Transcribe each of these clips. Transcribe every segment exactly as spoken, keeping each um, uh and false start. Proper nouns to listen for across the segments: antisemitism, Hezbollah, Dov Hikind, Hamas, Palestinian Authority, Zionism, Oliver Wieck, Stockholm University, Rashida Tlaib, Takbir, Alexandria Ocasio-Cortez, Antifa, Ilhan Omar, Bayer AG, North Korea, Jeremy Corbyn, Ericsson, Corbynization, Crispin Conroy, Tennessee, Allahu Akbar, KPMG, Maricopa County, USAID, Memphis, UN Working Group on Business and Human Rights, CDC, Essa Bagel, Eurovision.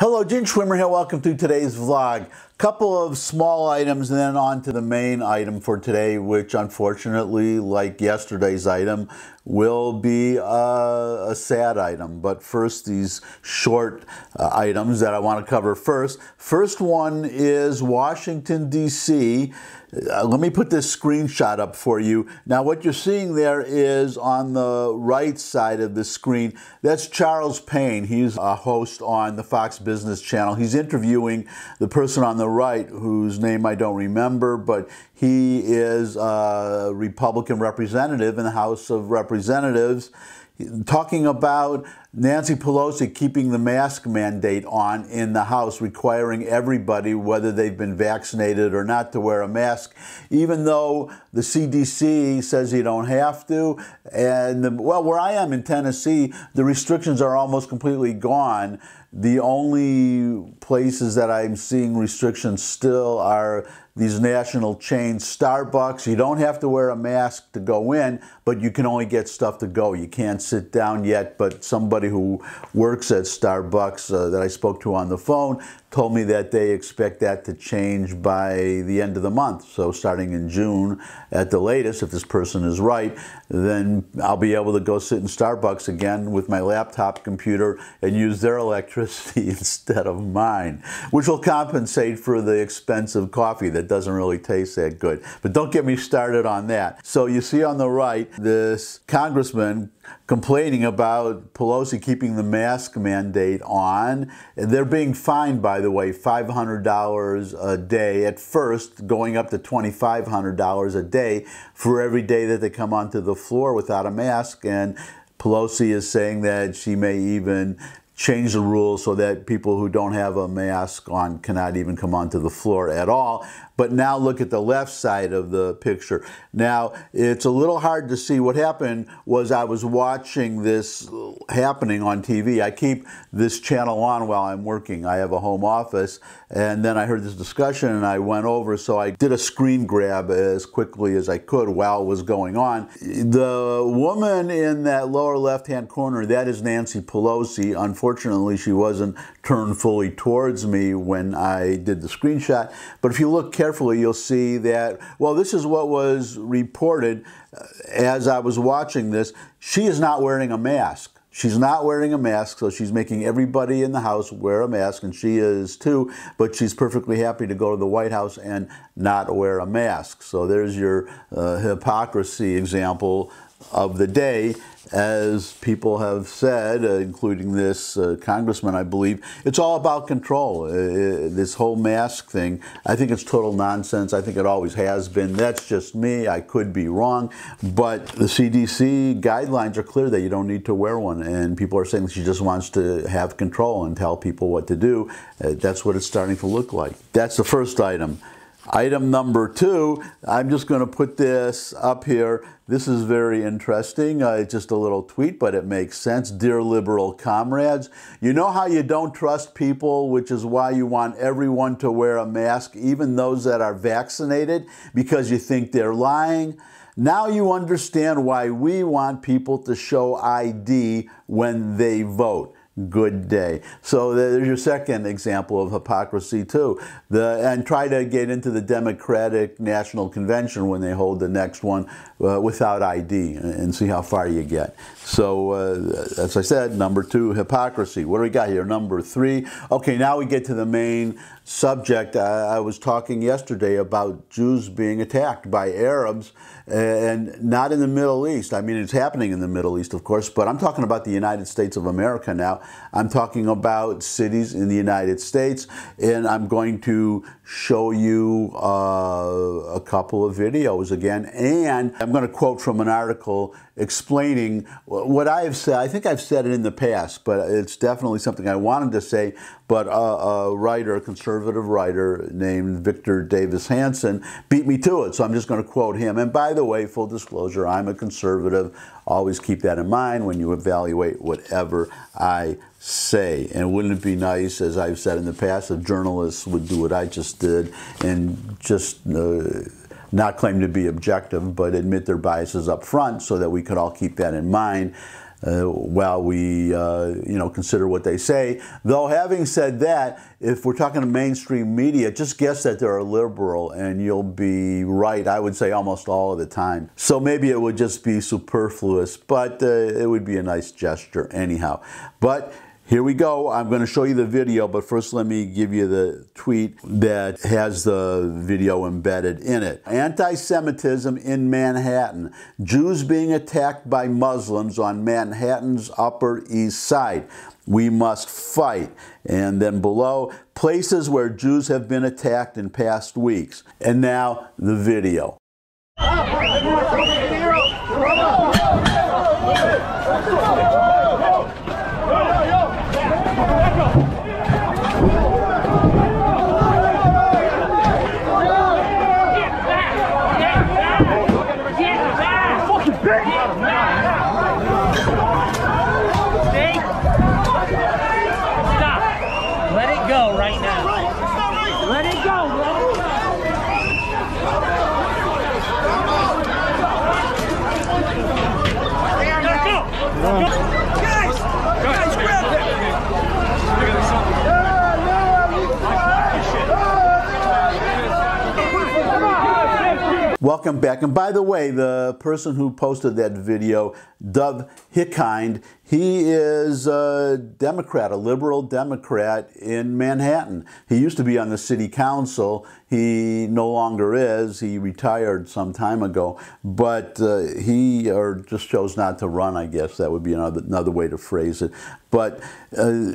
Hello, Gene Schwimmer here. Welcome to today's vlog. Couple of small items and then on to the main item for today, which unfortunately, like yesterday's item, will be a, a sad item. But first, these short uh, items that I want to cover first. First one is Washington, D C Uh, let me put this screenshot up for you. Now, what you're seeing there is on the right side of the screen, that's Charles Payne. He's a host on the Fox Business Channel. He's interviewing the person on the right, whose name I don't remember, but he is a Republican representative in the House of Representatives, talking about Nancy Pelosi keeping the mask mandate on in the House, requiring everybody, whether they've been vaccinated or not, to wear a mask, even though the C D C says you don't have to. And, the, well, where I am in Tennessee, the restrictions are almost completely gone. The only places that I'm seeing restrictions still are these national chains. Starbucks, you don't have to wear a mask to go in, but you can only get stuff to go. You can't sit down yet, but somebody who works at Starbucks uh, that I spoke to on the phone told me that they expect that to change by the end of the month. So starting in June at the latest, if this person is right, then I'll be able to go sit in Starbucks again with my laptop computer and use their electricity instead of mine, which will compensate for the expensive coffee that doesn't really taste that good. But don't get me started on that. So you see on the right, this congressman complaining about Pelosi keeping the mask mandate on. They're being fined, by the way, five hundred dollars a day at first, going up to twenty-five hundred dollars a day for every day that they come onto the floor without a mask. And Pelosi is saying that she may even change the rules so that people who don't have a mask on cannot even come onto the floor at all. But now look at the left side of the picture. Now, it's a little hard to see. What happened was I was watching this happening on T V. I keep this channel on while I'm working. I have a home office. And then I heard this discussion and I went over, so I did a screen grab as quickly as I could while it was going on. The woman in that lower left-hand corner, that is Nancy Pelosi. Unfortunately, she wasn't turned fully towards me when I did the screenshot. But if you look carefully, Carefully, you'll see that, well, this is what was reported as I was watching this. She is not wearing a mask. She's not wearing a mask, so she's making everybody in the House wear a mask, and she is too, but she's perfectly happy to go to the White House and not wear a mask. So there's your uh, hypocrisy example of the day. As people have said, uh, including this uh, congressman, I believe, it's all about control. Uh, this whole mask thing, I think it's total nonsense. I think it always has been. That's just me. I could be wrong. But the C D C guidelines are clear that you don't need to wear one. And people are saying that she just wants to have control and tell people what to do. Uh, that's what it's starting to look like. That's the first item. Item number two, I'm just going to put this up here. This is very interesting. Uh, it's just a little tweet, but it makes sense. Dear liberal comrades, you know how you don't trust people, which is why you want everyone to wear a mask, even those that are vaccinated, because you think they're lying? Now you understand why we want people to show I D when they vote. Good day. So there's your second example of hypocrisy too. The, and try to get into the Democratic National Convention when they hold the next one uh, without I D and see how far you get. So uh, as I said, number two, hypocrisy. What do we got here? Number three. Okay, now we get to the main subject. I, I was talking yesterday about Jews being attacked by Arabs, and not in the Middle East. I mean, it's happening in the Middle East, of course, but I'm talking about the United States of America now. I'm talking about cities in the United States, and I'm going to show you uh, a couple of videos again, and I'm going to quote from an article explaining what I have said. I think I've said it in the past, but it's definitely something I wanted to say, but a, a writer, a conservative writer named Victor Davis Hanson beat me to it, so I'm just going to quote him. And by the way, full disclosure, I'm a conservative. Always keep that in mind when you evaluate whatever I say. And wouldn't it be nice, as I've said in the past, if journalists would do what I just did and just uh, not claim to be objective, but admit their biases up front so that we could all keep that in mind. uh, while we uh, you know, consider what they say. Though having said that, if we're talking to mainstream media, just guess that they're liberal and you'll be right, I would say, almost all of the time. So maybe it would just be superfluous, but uh, it would be a nice gesture anyhow. But here we go. I'm going to show you the video, but first let me give you the tweet that has the video embedded in it. Anti-Semitism in Manhattan. Jews being attacked by Muslims on Manhattan's Upper East Side. We must fight. And then below, places where Jews have been attacked in past weeks. And now, the video. Welcome back. And by the way, the person who posted that video, Dov Hikind, he is a Democrat, a liberal Democrat in Manhattan. He used to be on the city council. He no longer is. He retired some time ago. But uh, he or just chose not to run, I guess. That would be another, another way to phrase it. But Uh,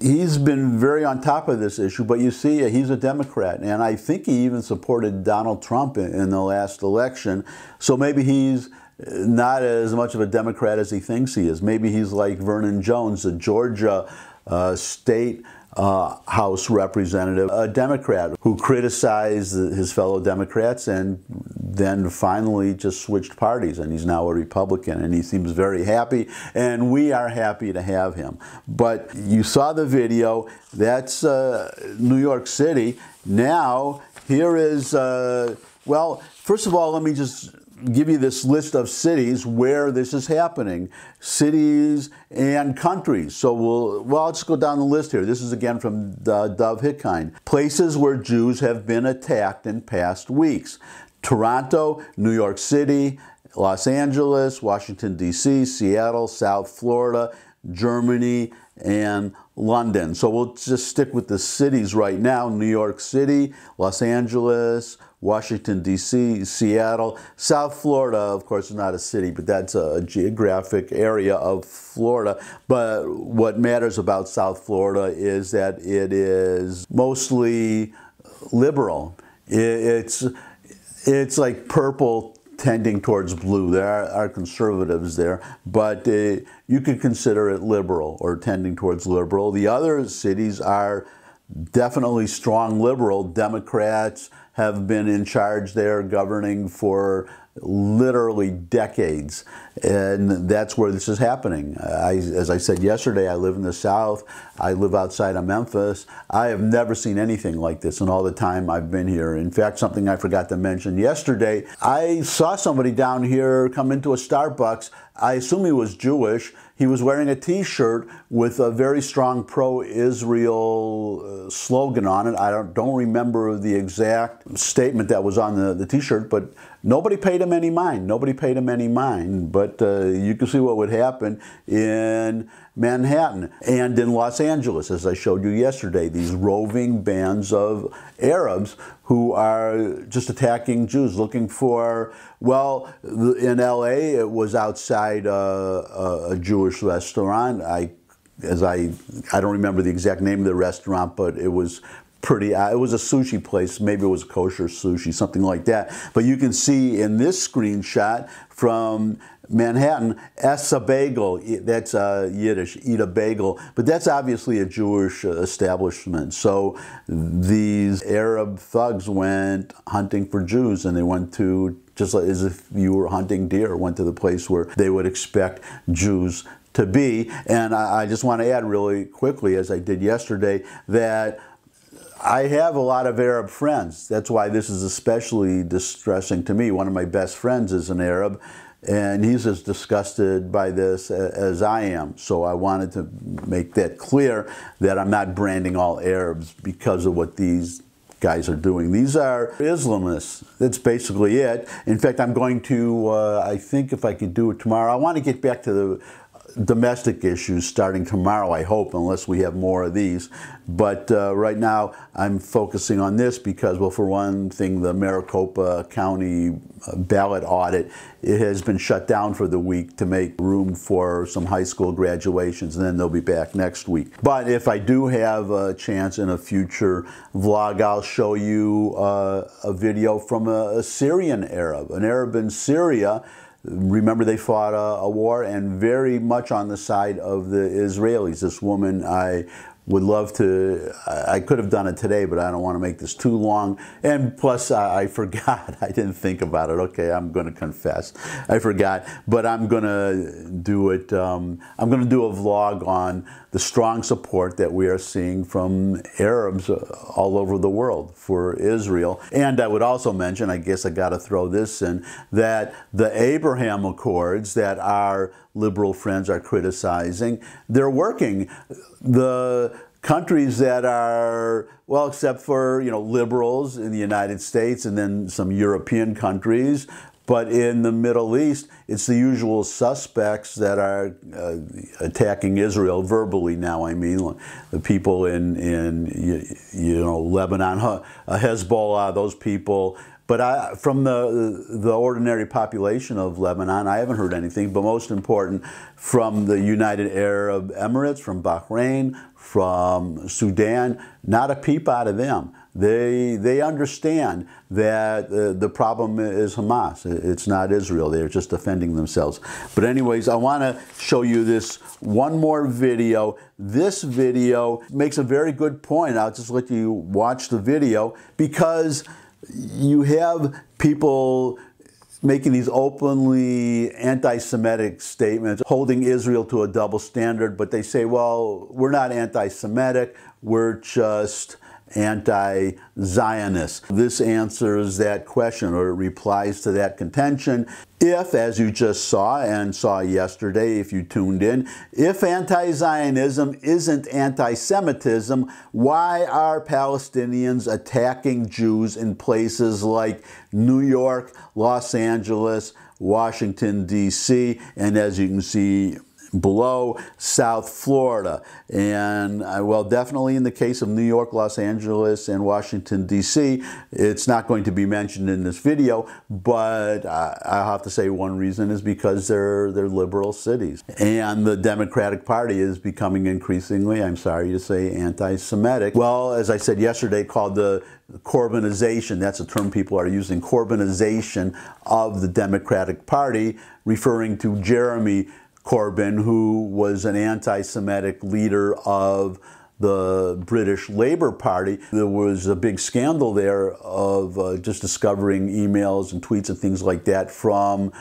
He's been very on top of this issue, but you see, he's a Democrat, and I think he even supported Donald Trump in, in the last election, so maybe he's not as much of a Democrat as he thinks he is. Maybe he's like Vernon Jones, the Georgia uh, state uh, House representative, a Democrat who criticized his fellow Democrats and then finally just switched parties, and he's now a Republican, and he seems very happy, and we are happy to have him. But you saw the video. That's uh, New York City. Now, here is, uh, well, first of all, let me just give you this list of cities where this is happening, cities and countries. So we'll, well, let's go down the list here. This is again from Dov Hikind. Places where Jews have been attacked in past weeks. Toronto, New York City, Los Angeles, Washington, D C, Seattle, South Florida, Germany, and London. So we'll just stick with the cities right now. New York City, Los Angeles, Washington, D C, Seattle, South Florida, of course, is not a city, but that's a geographic area of Florida. But what matters about South Florida is that it is mostly liberal. It's It's like purple tending towards blue. There are, are conservatives there, but uh, you could consider it liberal or tending towards liberal. The other cities are definitely strong liberal. Democrats have been in charge there, governing for literally decades, and that's where this is happening. I, as I said yesterday, I live in the South. I live outside of Memphis. I have never seen anything like this in all the time I've been here. In fact, something I forgot to mention yesterday, I saw somebody down here come into a Starbucks. I assume he was Jewish. He was wearing a t-shirt with a very strong pro-Israel slogan on it. I don't, don't remember the exact statement that was on the, the t-shirt, but nobody paid him any mind. Nobody paid him any mind, but uh, you can see what would happen in Manhattan and in Los Angeles, as I showed you yesterday, these roving bands of Arabs who are just attacking Jews, looking for, well, in L A it was outside a, a Jewish restaurant. I, as I, I don't remember the exact name of the restaurant, but it was pretty, it was a sushi place, maybe it was kosher sushi, something like that. But you can see in this screenshot from Manhattan, Essa Bagel, that's uh, Yiddish, eat a bagel, but that's obviously a Jewish establishment. So these Arab thugs went hunting for Jews, and they went to, just like, as if you were hunting deer, went to the place where they would expect Jews to be. And I, I just want to add really quickly, as I did yesterday, that I have a lot of Arab friends. That's why this is especially distressing to me. One of my best friends is an Arab. And he's as disgusted by this as I am. So I wanted to make that clear, that I'm not branding all Arabs because of what these guys are doing. These are Islamists. That's basically it. In fact, I'm going to, uh, I think if I could do it tomorrow, I want to get back to the domestic issues starting tomorrow, I hope, unless we have more of these. But uh, right now I'm focusing on this because, well, for one thing, the Maricopa County ballot audit, it has been shut down for the week to make room for some high school graduations, and then they'll be back next week. But if I do have a chance in a future vlog, I'll show you uh, a video from a, a Syrian Arab, an Arab in Syria. Remember, they fought a, a war, and very much on the side of the Israelis. This woman, I would love to, I could have done it today, but I don't want to make this too long. And plus, I, I forgot. I didn't think about it. Okay, I'm going to confess. I forgot. But I'm going to do it, um, I'm going to do a vlog on the strong support that we are seeing from Arabs all over the world for Israel. And I would also mention, I guess I got to throw this in, that the Abraham Accords that our liberal friends are criticizing, they're working. The countries that are, well, except for, you know, liberals in the United States and then some European countries, but in the Middle East, it's the usual suspects that are uh, attacking Israel verbally now. I mean, the people in, in you, you know, Lebanon, Hezbollah, those people. But I, from the, the ordinary population of Lebanon, I haven't heard anything. But most important, from the United Arab Emirates, from Bahrain, from Sudan, not a peep out of them. They, they understand that uh, the problem is Hamas. It's not Israel. They're just defending themselves. But anyways, I want to show you this one more video. This video makes a very good point. I'll just let you watch the video, because you have people making these openly anti-Semitic statements, holding Israel to a double standard, but they say, well, we're not anti-Semitic, we're just anti-Zionist. This answers that question, or it replies to that contention. If, as you just saw and saw yesterday, if you tuned in, if anti-Zionism isn't anti-Semitism, why are Palestinians attacking Jews in places like New York, Los Angeles, Washington, D C, and as you can see below, South Florida? And uh, well, definitely in the case of New York, Los Angeles, and Washington, D C, it's not going to be mentioned in this video, but I, I have to say one reason is because they're, they're liberal cities. And the Democratic Party is becoming increasingly, I'm sorry to say, anti-Semitic. Well, as I said yesterday, called the Corbynization, that's a term people are using, Corbynization of the Democratic Party, referring to Jeremy Corbyn, who was an anti-Semitic leader of the British Labour Party. There was a big scandal there of uh, just discovering emails and tweets and things like that from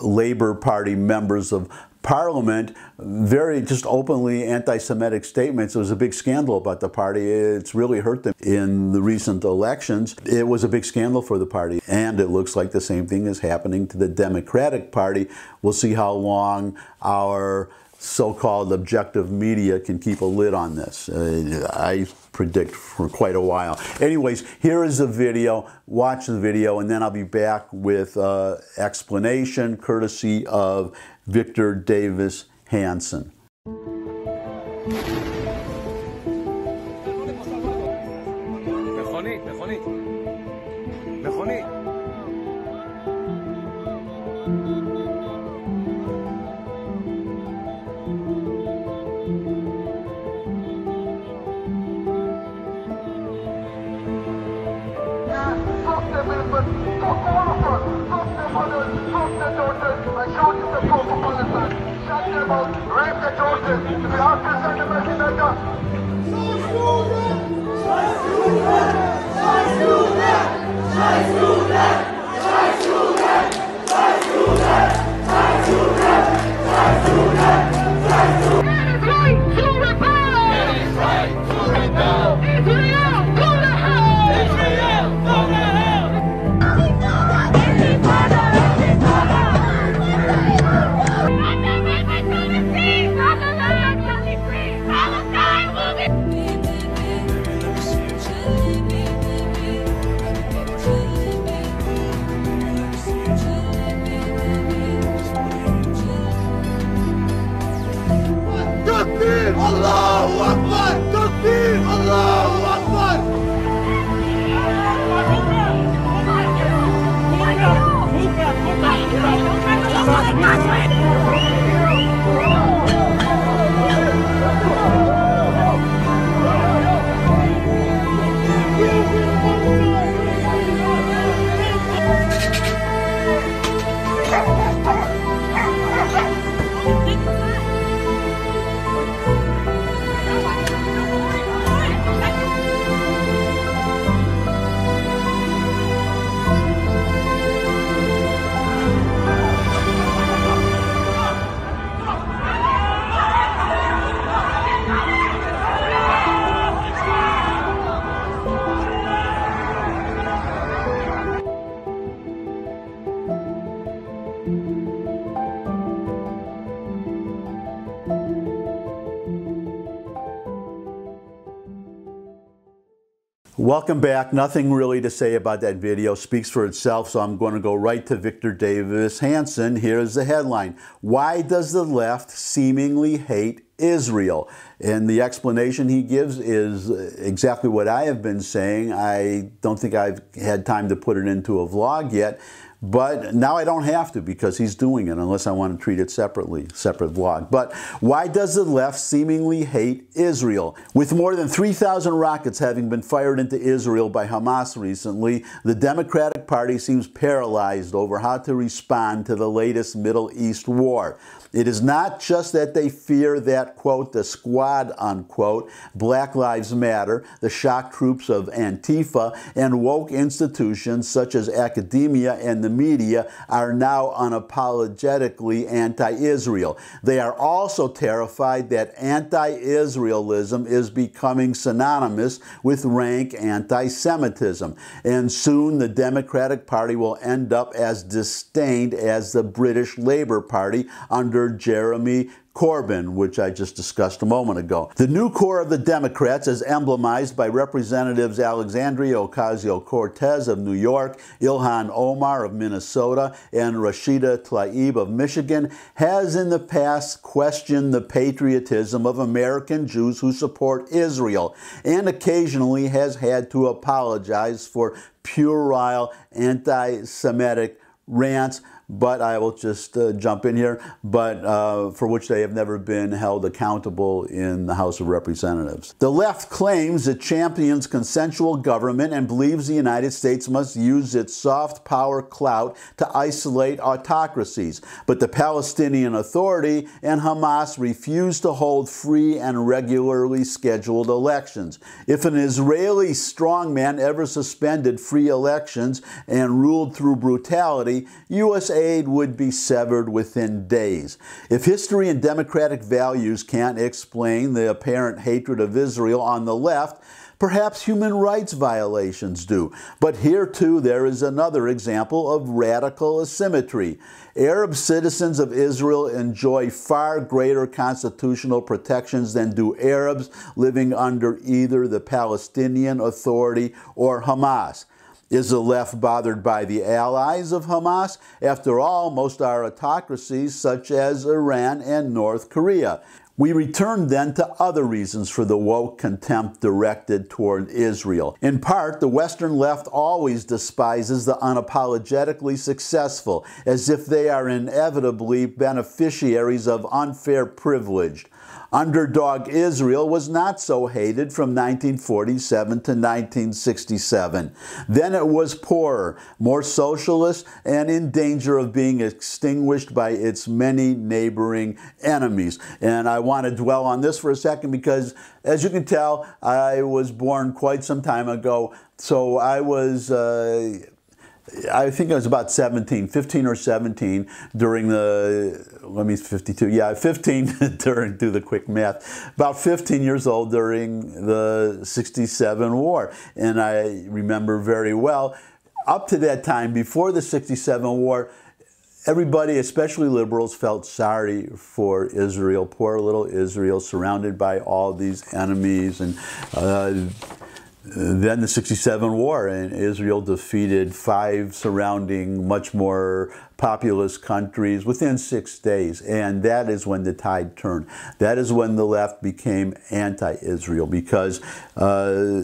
Labour Party members of Parliament, very just openly anti-Semitic statements. It was a big scandal about the party. It's really hurt them in the recent elections. It was a big scandal for the party, and it looks like the same thing is happening to the Democratic Party. We'll see how long our so-called objective media can keep a lid on this. Uh, I predict for quite a while. Anyways, here is the video. Watch the video, and then I'll be back with uh, explanation courtesy of Victor Davis Hanson. Takbir! Allahu Akbar! Takbir! Allahu Akbar! Welcome back. Nothing really to say about that video. Speaks for itself, so I'm going to go right to Victor Davis Hanson. Here's the headline. Why does the left seemingly hate Israel? And the explanation he gives is exactly what I have been saying. I don't think I've had time to put it into a vlog yet, but now I don't have to because he's doing it unless I want to treat it separately, separate vlog. But why does the left seemingly hate Israel? With more than three thousand rockets having been fired into Israel by Hamas recently, the Democratic Party seems paralyzed over how to respond to the latest Middle East war. It is not just that they fear that, quote, the squad, unquote, Black Lives Matter, the shock troops of Antifa, and woke institutions such as academia and the media are now unapologetically anti-Israel. They are also terrified that anti-Israelism is becoming synonymous with rank anti-Semitism, and soon the Democratic Party will end up as disdained as the British Labour Party under Jeremy Corbyn, which I just discussed a moment ago. The new core of the Democrats, as emblemized by Representatives Alexandria Ocasio-Cortez of New York, Ilhan Omar of Minnesota, and Rashida Tlaib of Michigan, has in the past questioned the patriotism of American Jews who support Israel, and occasionally has had to apologize for puerile anti-Semitic rants, but I will just uh, jump in here, but uh, for which they have never been held accountable in the House of Representatives. The left claims it champions consensual government and believes the United States must use its soft power clout to isolate autocracies, but the Palestinian Authority and Hamas refuse to hold free and regularly scheduled elections. If an Israeli strongman ever suspended free elections and ruled through brutality, U S A I D would be severed within days. If history and democratic values can't explain the apparent hatred of Israel on the left, perhaps human rights violations do. But here, too, there is another example of radical asymmetry. Arab citizens of Israel enjoy far greater constitutional protections than do Arabs living under either the Palestinian Authority or Hamas. Is the left bothered by the allies of Hamas? After all, most are autocracies such as Iran and North Korea. We return then to other reasons for the woke contempt directed toward Israel. In part, the Western left always despises the unapologetically successful, as if they are inevitably beneficiaries of unfair privilege. Underdog Israel was not so hated from nineteen forty-seven to nineteen sixty-seven. Then it was poorer, more socialist, and in danger of being extinguished by its many neighboring enemies. And I want to dwell on this for a second because, as you can tell, I was born quite some time ago, so I was... Uh, I think I was about seventeen, fifteen or seventeen during the, let me, fifty-two, yeah, fifteen during, do the quick math, about fifteen years old during the sixty-seven war. And I remember very well, up to that time, before the sixty-seven war, everybody, especially liberals, felt sorry for Israel, poor little Israel, surrounded by all these enemies and... Uh, Then the sixty-seven war, and Israel defeated five surrounding, much more populous countries within six days. And that is when the tide turned. That is when the left became anti-Israel because, uh,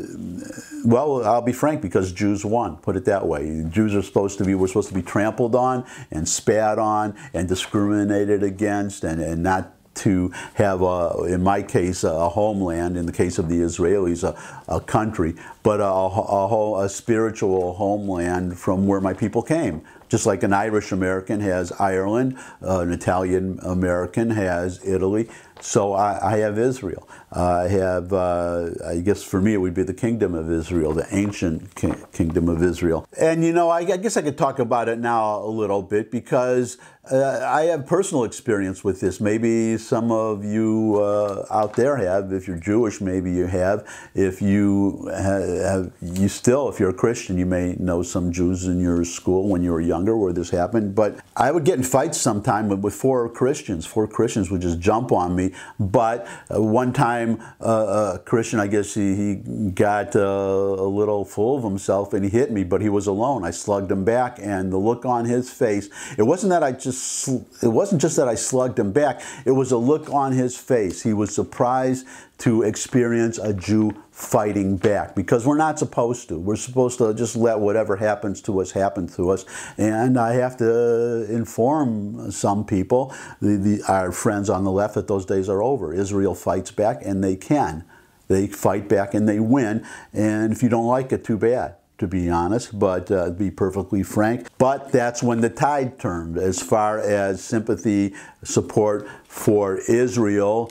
well, I'll be frank, because Jews won, put it that way. Jews are supposed to be, were supposed to be trampled on and spat on and discriminated against and, and not to have, a, in my case, a homeland, in the case of the Israelis, a, a country, but a, a, a spiritual homeland from where my people came. Just like an Irish American has Ireland, uh, an Italian American has Italy, so I, I have Israel. Uh, I have, uh, I guess for me it would be the Kingdom of Israel, the ancient ki Kingdom of Israel. And you know, I, I guess I could talk about it now a little bit because uh, I have personal experience with this. Maybe some of you uh, out there have. If you're Jewish, maybe you have. If you have, you still, if you're a Christian, you may know some Jews in your school when you were young. Where this happened, but I would get in fights sometime with, with four Christians. Four Christians would just jump on me, but uh, one time uh, a Christian, I guess he, he got uh, a little full of himself and he hit me, but he was alone. I slugged him back, and the look on his face, it wasn't that I just, it wasn't just that I slugged him back, it was a look on his face. He was surprised to experience a Jew fighting back, because we're not supposed to. We're supposed to just let whatever happens to us happen to us. And I have to inform some people, the, the, our friends on the left, that those days are over. Israel fights back, and they can. They fight back and they win. And if you don't like it, too bad, to be honest, but uh, to be perfectly frank. But that's when the tide turned as far as sympathy, support for Israel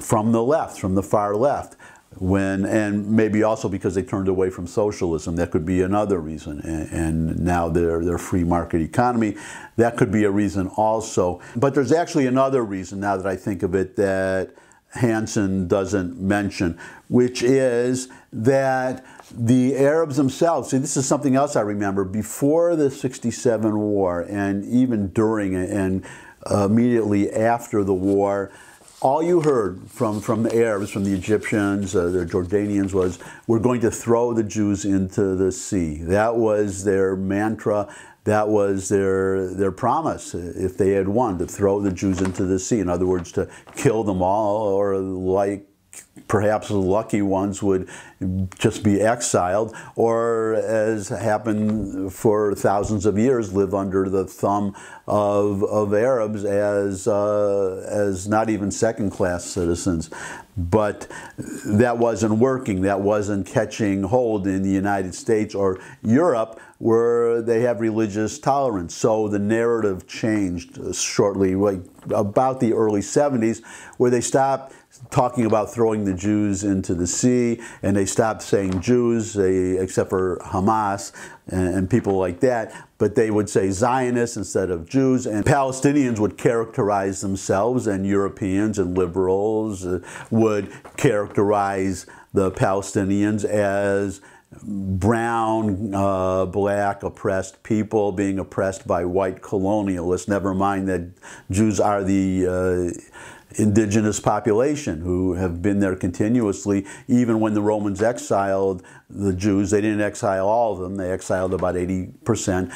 from the left, from the far left. When, and maybe also because they turned away from socialism, that could be another reason. And, and now they're, they're free market economy, that could be a reason also. But there's actually another reason, now that I think of it, that Hanson doesn't mention, which is that the Arabs themselves, see, this is something else I remember, before the sixty-seven war and even during it and uh, immediately after the war, all you heard from, from the Arabs, from the Egyptians, uh, the Jordanians was, we're going to throw the Jews into the sea. That was their mantra. That was their, their promise, if they had won, to throw the Jews into the sea. In other words, to kill them all, or like perhaps the lucky ones would just be exiled, or as happened for thousands of years, live under the thumb of, of Arabs as, uh, as not even second-class citizens. But that wasn't working. That wasn't catching hold in the United States or Europe, where they have religious tolerance. So the narrative changed shortly, like about the early seventies, where they stopped talking about throwing the Jews into the sea, and they stopped saying Jews, they, except for Hamas and, and people like that. But they would say Zionists instead of Jews, and Palestinians would characterize themselves, and Europeans and liberals would characterize the Palestinians as brown, uh, black, oppressed people being oppressed by white colonialists. Never mind that Jews are the uh, indigenous population who have been there continuously. Even when the Romans exiled the Jews, they didn't exile all of them, they exiled about eighty percent.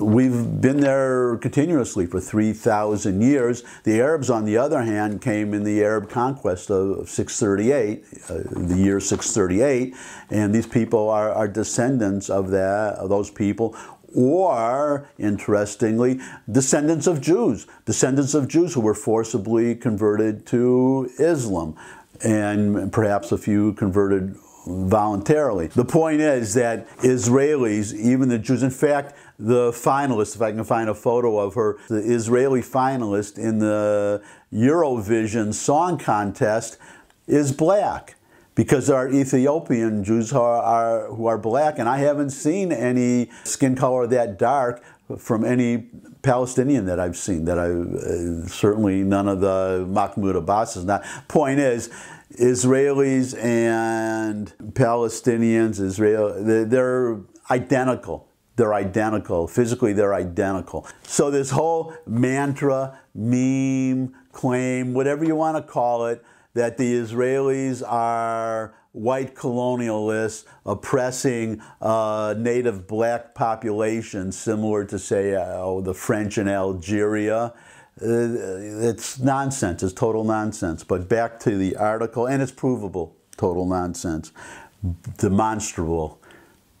We've been there continuously for three thousand years. The Arabs, on the other hand, came in the Arab conquest of six thirty-eight, uh, the year six thirty-eight, and these people are, are descendants of that, of those people, or, interestingly, descendants of Jews, descendants of Jews who were forcibly converted to Islam, and perhaps a few converted voluntarily. The point is that Israelis, even the Jews, in fact, the finalist, if I can find a photo of her, the Israeli finalist in the Eurovision song contest is black, because there are Ethiopian Jews who are, are, who are black, and I haven't seen any skin color that dark from any Palestinian that I've seen, that I uh, certainly none of the Mahmoud Abbas is not. Point is, Israelis and Palestinians, Israel, they're, they're identical. They're identical. Physically, they're identical. So this whole mantra, meme, claim, whatever you want to call it, that the Israelis are white colonialists oppressing uh, native black populations, similar to, say, uh, the French in Algeria. Uh, it's nonsense. It's total nonsense. But back to the article, and it's provable, total nonsense. Demonstrable,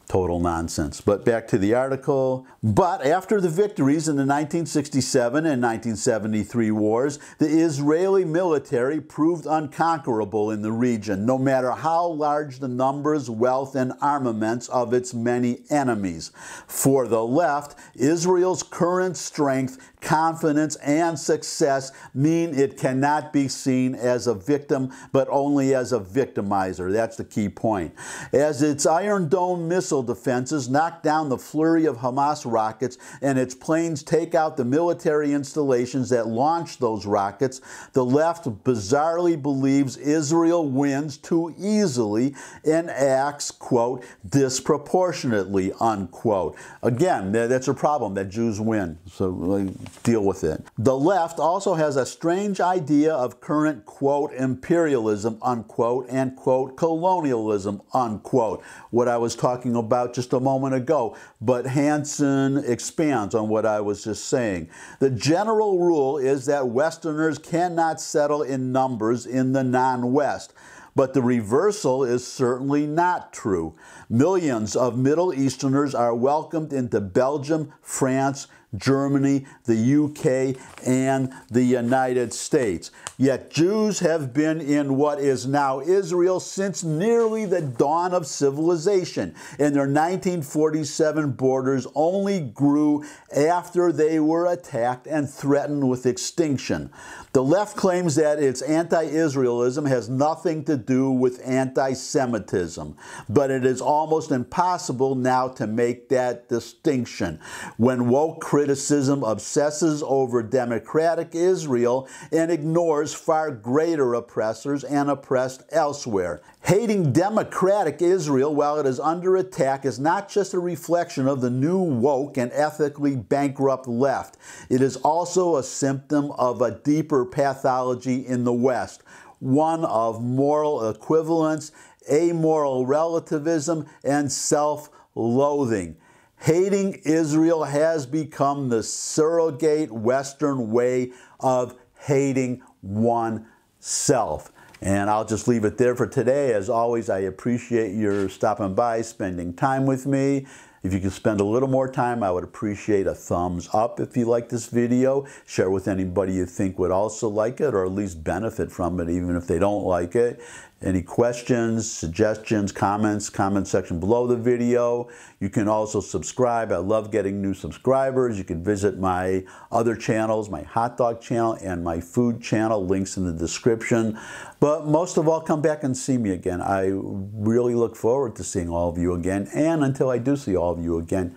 total nonsense. But back to the article. But after the victories in the nineteen sixty-seven and nineteen seventy-three wars, the Israeli military proved unconquerable in the region, no matter how large the numbers, wealth, and armaments of its many enemies. For the left, Israel's current strength, confidence, and success mean it cannot be seen as a victim, but only as a victimizer. That's the key point. As its Iron Dome missile defenses knock down the flurry of Hamas rockets and its planes take out the military installations that launch those rockets, the left bizarrely believes Israel wins too easily and acts, quote, disproportionately, unquote. Again, that's a problem, that Jews win. So, like, deal with it. The left also has a strange idea of current, quote, imperialism, unquote, and, quote, colonialism, unquote, what I was talking about just a moment ago, but Hanson expands on what I was just saying. The general rule is that Westerners cannot settle in numbers in the non-West. But the reversal is certainly not true. Millions of Middle Easterners are welcomed into Belgium, France, Germany, the U K, and the United States. Yet Jews have been in what is now Israel since nearly the dawn of civilization, and their nineteen forty-seven borders only grew after they were attacked and threatened with extinction. The left claims that its anti-Israelism has nothing to do with anti-Semitism, but it is almost impossible now to make that distinction. When woke criticism obsesses over democratic Israel and ignores far greater oppressors and oppressed elsewhere. Hating democratic Israel while it is under attack is not just a reflection of the new woke and ethically bankrupt left. It is also a symptom of a deeper pathology in the West, one of moral equivalence, amoral relativism, and self-loathing. Hating Israel has become the surrogate Western way of hating oneself. And I'll just leave it there for today. As always, I appreciate your stopping by, spending time with me. If you can spend a little more time, I would appreciate a thumbs up if you like this video. Share with anybody you think would also like it, or at least benefit from it, even if they don't like it. Any questions, suggestions, comments, comment section below the video. You can also subscribe. I love getting new subscribers. You can visit my other channels, my hot dog channel and my food channel, links in the description. But most of all, come back and see me again. I really look forward to seeing all of you again. And until I do see all of you again,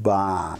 bye.